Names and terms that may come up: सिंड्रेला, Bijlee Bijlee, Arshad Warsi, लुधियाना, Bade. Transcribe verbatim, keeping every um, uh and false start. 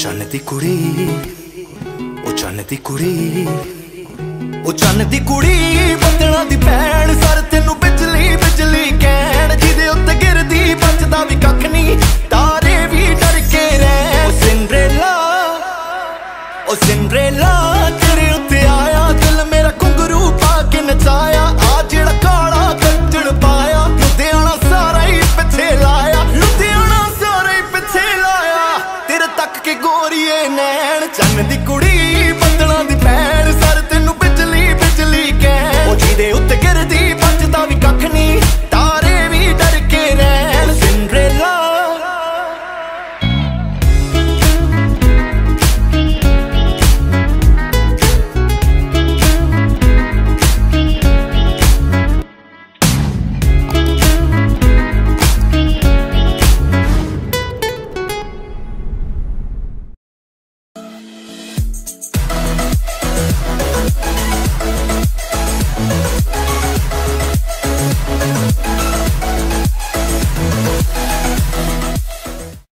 चन्न दी कुड़ी ओ चन्न दी कुड़ी ओ चन्न दी कुड़ी बत्तलां दी भैन सर तेनू बिजली बिजली कहण जिदे उत्त गिरदी बचदा वी कख नहीं तारे भी डर के रह। ओ सिंड्रेला ओ सिंड्रेला तेरे उत्ते आया दिल मेरा घुंघरू पा के नचाया आ जेड़ा काला कंजण पाया लुधियाना सारा ही पिछे लाया लुधियाना सारा ही पिछे लाया तेरे तक के गोरिये नैन चन्न दी कुड़ी।